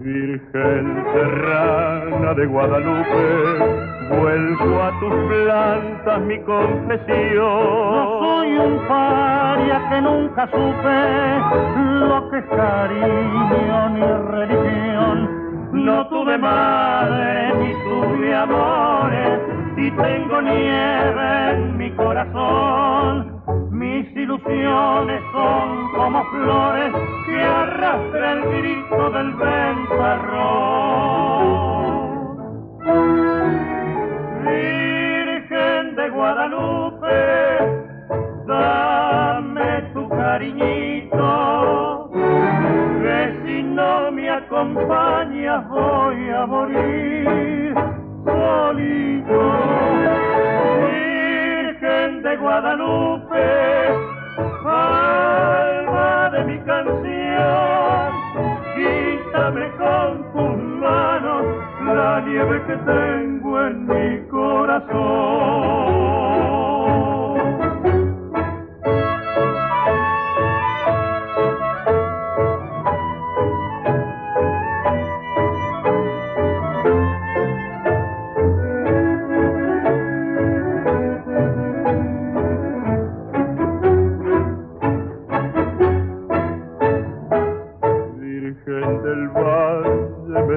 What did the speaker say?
Virgen serrana de Guadalupe, vuelco a tus plantas mi confesión. No soy un paria que nunca supe lo que es cariño ni religión. No tuve madre ni tuve amores, y tengo nieve en mi corazón. Mis ilusiones son como flores que arrastra el grito del ventarrón. Virgen de Guadalupe, dame tu cariñito, que si no me acompañas voy a morir solito. Virgen de Guadalupe, alma de mi canción, quítame con tus manos la nieve que tengo en mi corazón. Virgen del Valle, me